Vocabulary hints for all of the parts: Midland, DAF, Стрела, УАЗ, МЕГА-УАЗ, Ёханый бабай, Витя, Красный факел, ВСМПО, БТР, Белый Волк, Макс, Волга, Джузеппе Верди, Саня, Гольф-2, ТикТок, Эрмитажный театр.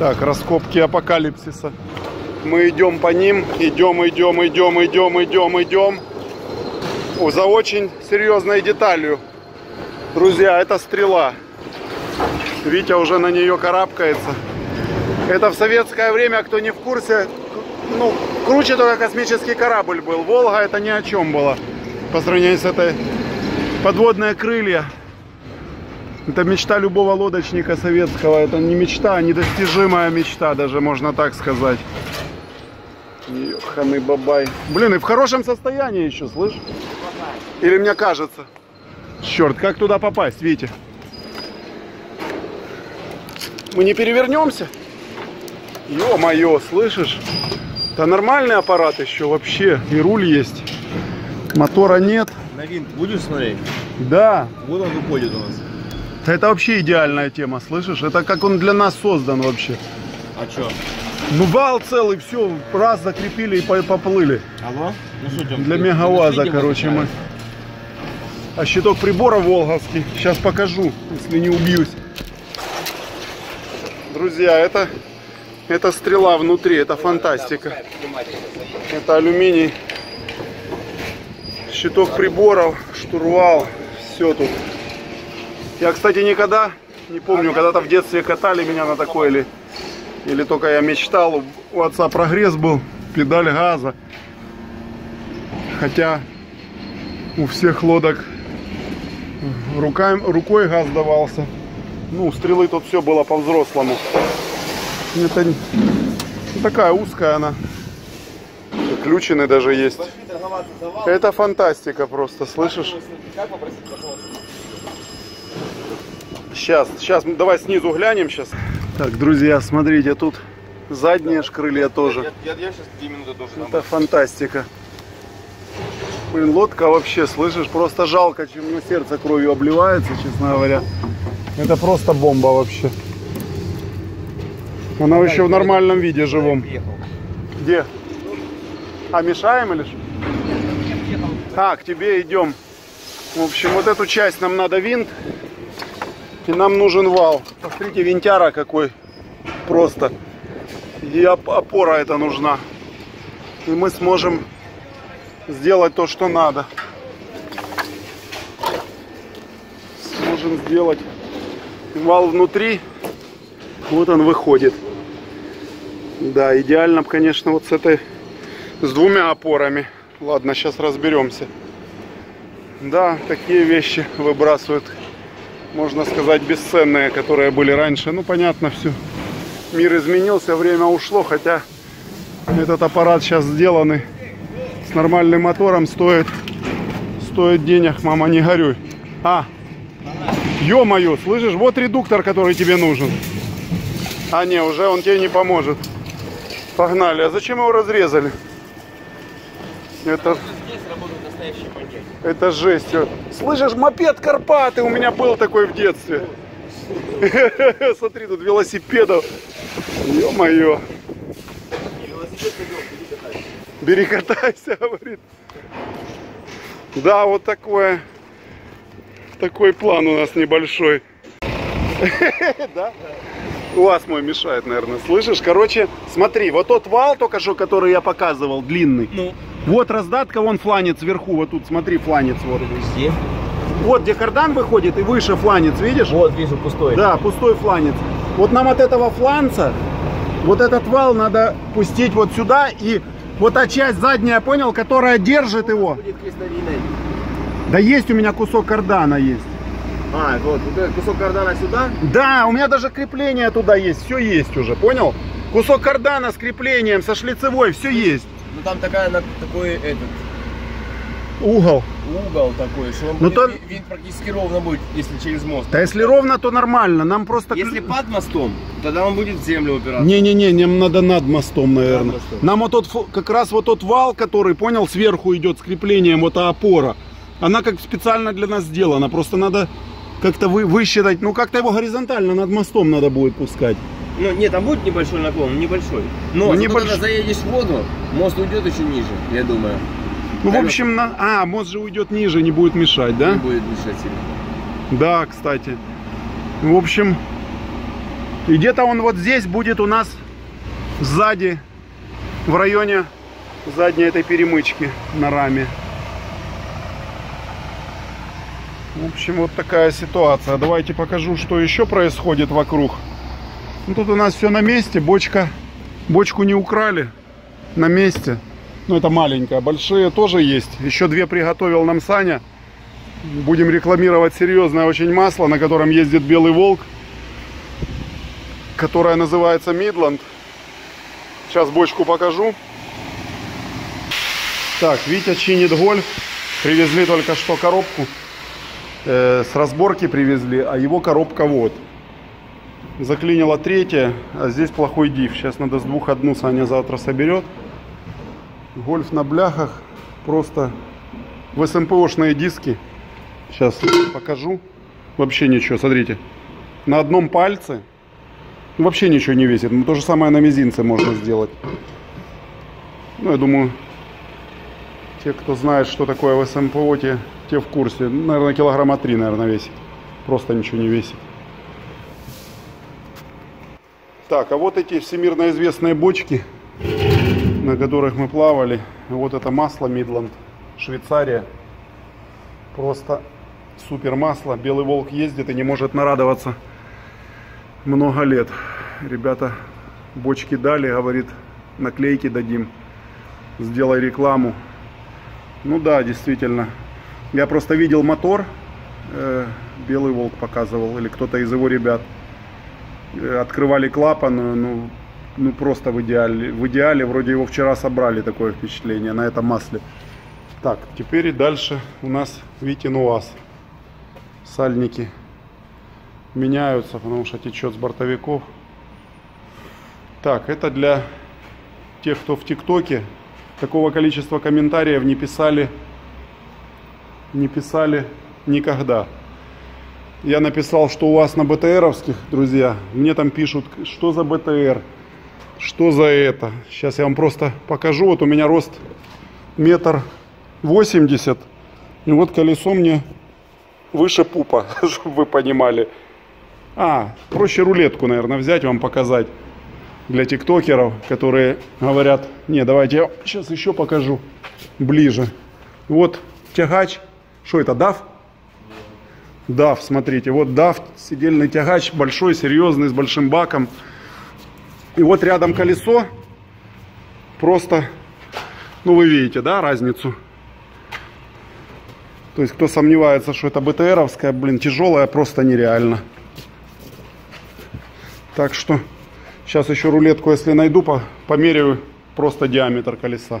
Так, раскопки апокалипсиса. Мы идем по ним. Идем. За очень серьезной деталью. Друзья, это стрела. Витя уже на нее карабкается. Это в советское время, кто не в курсе, ну, круче только космический корабль был. Волга это ни о чем было. По сравнению с этой подводные крылья. Это мечта любого лодочника советского. Это не мечта, а недостижимая мечта, даже можно так сказать. Ёханый бабай. Блин, и в хорошем состоянии еще, слышь? Или мне кажется? Черт, как туда попасть, Витя? Мы не перевернемся? Ё-моё, слышишь? Да нормальный аппарат еще вообще. И руль есть. Мотора нет. На винт будешь смотреть? Да. Вот он выходит у нас. Это вообще идеальная тема, слышишь? Это как он для нас создан вообще. А чё? Ну вал целый, все, раз закрепили и поплыли. Алло? Ну, что, для мега-УАЗа, короче, мы. А щиток прибора волговский, сейчас покажу, если не убьюсь. Друзья, это стрела внутри, это фантастика. Это алюминий. Щиток приборов, штурвал, все тут. Я, кстати, никогда, не помню, когда-то в детстве катали меня на такой или только я мечтал. У отца прогресс был, педаль газа. Хотя у всех лодок рукой газ давался. Ну, у стрелы тут все было по-взрослому. Это такая узкая она. Ключины даже есть. Это фантастика просто, слышишь? Сейчас, давай снизу глянем сейчас. Так, друзья, смотрите, тут задние шкрылья тоже. Я сейчас 2 минуты должен. Это фантастика. Блин, лодка вообще, слышишь, просто жалко, чем мне сердце кровью обливается, честно говоря. Это просто бомба вообще. Она еще в нормальном виде, живом. Где? А мешаем или что? А, к тебе идем. В общем, вот эту часть нам надо винт. И нам нужен вал. Посмотрите, винтяра какой. Просто. И опора эта нужна. И мы сможем сделать то, что надо. Сможем сделать. Вал внутри. Вот он выходит. Да, идеально, конечно, вот с 2 опорами. Ладно, сейчас разберемся. Да, такие вещи выбрасывают, можно сказать, бесценные, которые были раньше. Ну, понятно, все. Мир изменился, время ушло, хотя этот аппарат сейчас сделанный с нормальным мотором стоит денег, мама, не горюй. А, ё-моё, слышишь, вот редуктор, который тебе нужен. А, не, уже он тебе не поможет. Погнали. А зачем его разрезали? Это... Это жесть. Слышишь, мопед Карпаты у меня был такой в детстве. Смотри, тут велосипедов. Ё-моё. Бери, катайся, говорит. Да, вот такое. Такой план у нас небольшой. Да? УАЗ мой мешает, наверное, слышишь? Короче, смотри, вот тот вал только что, который я показывал, длинный. Ну. Вот раздатка, вон фланец вверху, вот тут, смотри, фланец вот. Где? Вот где кардан выходит и выше фланец, видишь? Вот, вижу, пустой. Да, пустой фланец. Вот нам от этого фланца, вот этот вал надо пустить вот сюда. И вот та часть задняя, понял, которая держит его. Будет крестовиной. Да есть у меня кусок кардана есть. А, вот этот кусок кардана сюда? Да, у меня даже крепление туда есть, все есть уже, понял? Кусок кардана с креплением, со шлицевой, все есть. Ну там такой этот... Угол. Угол такой, что он будет, то... вид практически ровно будет, если через мост. Да если ровно, то нормально, нам просто... Если под мостом, тогда он будет в землю упираться. Не-не-не, нам надо над мостом, наверное. Над мостом. Нам вот тот, как раз вот тот вал, который, понял, сверху идет с креплением, вот опора. Она как специально для нас сделана, просто надо... Как-то высчитать, ну как-то его горизонтально над мостом надо будет пускать. Ну нет, там будет небольшой наклон, небольшой. Но когда заедешь в воду, мост уйдет еще ниже, я думаю. Ну наверное, в общем, мост же уйдет ниже, не будет мешать, да? Не будет мешать. Да, кстати. В общем, И где-то он вот здесь будет у нас сзади, в районе задней этой перемычки на раме. В общем, вот такая ситуация. Давайте покажу, что еще происходит вокруг. Ну, тут у нас все на месте. Бочку не украли. На месте. Ну, это маленькая. Большие тоже есть. Еще две приготовил нам Саня. Будем рекламировать серьезное очень масло, на котором ездит Белый Волк. Которое называется Midland. Сейчас бочку покажу. Так, Витя чинит гольф. Привезли только что коробку. С разборки привезли, а его коробка вот. Заклинила третья, а здесь плохой диф. Сейчас надо с двух одну, Саня завтра соберет. Гольф на бляхах. Просто ВСМПОшные диски. Сейчас покажу. Вообще ничего, смотрите. На одном пальце вообще ничего не весит. То же самое на мизинце можно сделать. Ну, я думаю, те, кто знает, что такое ВСМПО, те в курсе. Наверное, килограмма 3, наверное, весит. Просто ничего не весит. Так, а вот эти всемирно известные бочки, на которых мы плавали. Вот это масло Midland, Швейцария. Просто супер масло. Белый Волк ездит и не может нарадоваться много лет. Ребята бочки дали, говорит, наклейки дадим. Сделай рекламу. Ну да, действительно. Я просто видел мотор, Белый Волк показывал, или кто-то из его ребят. Открывали клапан, ну просто в идеале. В идеале, вроде его вчера собрали, такое впечатление, на этом масле. Так, теперь и дальше у нас Витин УАЗ. Сальники меняются, потому что течет с бортовиков. Так, это для тех, кто в ТикТоке. Такого количества комментариев не писали никогда. Я написал, что у вас на БТРовских, друзья, мне там пишут, что за БТР, что за это. Сейчас я вам просто покажу. Вот у меня рост 1,80 м, и вот колесо мне выше пупа, чтобы вы понимали. Проще рулетку, наверное, взять, вам показать. Для тиктокеров, которые говорят, не, давайте я сейчас еще покажу ближе. Вот тягач. Что это, DAF? DAF, смотрите, вот DAF, сидельный тягач, большой, серьезный, с большим баком. И вот рядом колесо, просто, ну вы видите, да, разницу. То есть, кто сомневается, что это БТРовская, блин, тяжелая, просто нереально. Так что сейчас еще рулетку, если найду, померяю просто диаметр колеса.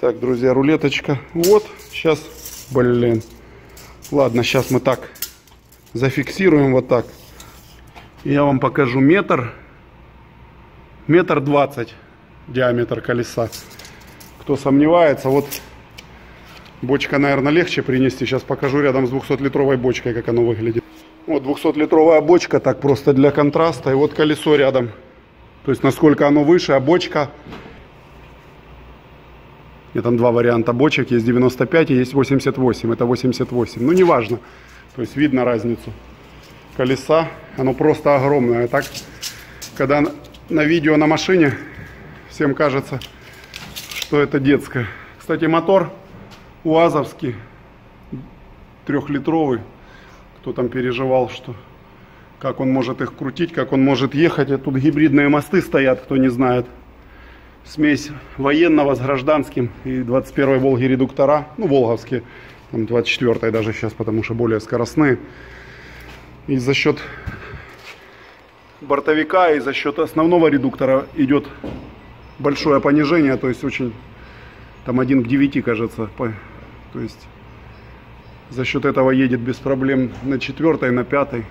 Так, друзья, рулеточка. Вот, сейчас, блин. Ладно, сейчас мы так зафиксируем вот так. И я вам покажу метр 20 диаметр колеса. Кто сомневается, вот бочка, наверное, легче принести. Сейчас покажу рядом с 200-литровой бочкой, как оно выглядит. Вот 200-литровая бочка, так просто для контраста. И вот колесо рядом. То есть насколько оно выше, а бочка... Нет, там два варианта бочек. Есть 95 и есть 88. Это 88. Ну, неважно. То есть видно разницу колеса. Оно просто огромное. Так, когда на видео на машине, всем кажется, что это детское. Кстати, мотор УАЗовский. 3-литровый. Кто там переживал, что как он может их крутить, как он может ехать. А тут гибридные мосты стоят, кто не знает. Смесь военного с гражданским и 21-й Волги редуктора. Ну, волговские, там 24-й даже сейчас, потому что более скоростные. И за счет бортовика и за счет основного редуктора идет большое понижение. То есть очень, там 1 к 9, кажется. То есть... За счет этого едет без проблем на 4-й, на 5-й.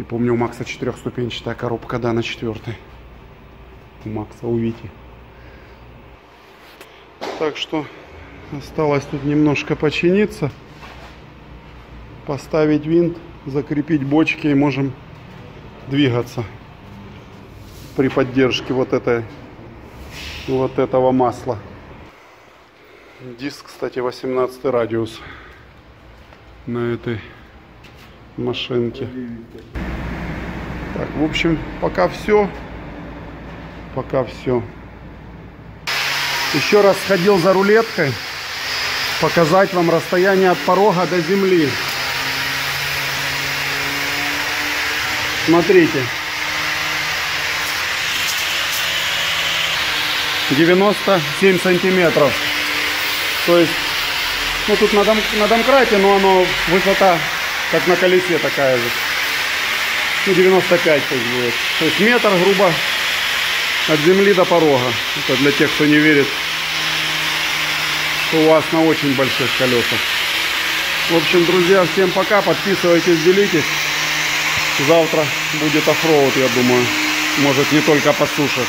И помню, у Макса 4-ступенчатая коробка, да, на 4-й. У Макса, у Вити. Так что осталось тут немножко починиться. Поставить винт, закрепить бочки и можем двигаться. При поддержке вот этого масла. Диск, кстати, 18 радиус. на этой машинке. Так, в общем, пока все. Пока все. Еще раз сходил за рулеткой, показать вам расстояние от порога до земли. Смотрите. 97 сантиметров. То есть, ну тут на домкрате, но оно высота как на колесе такая же. Ну 95 пусть будет. То есть метр, грубо, от земли до порога. Это для тех, кто не верит, что у вас на очень больших колесах. В общем, друзья, всем пока. Подписывайтесь, делитесь. Завтра будет оффроуд, я думаю. Может, не только по суше.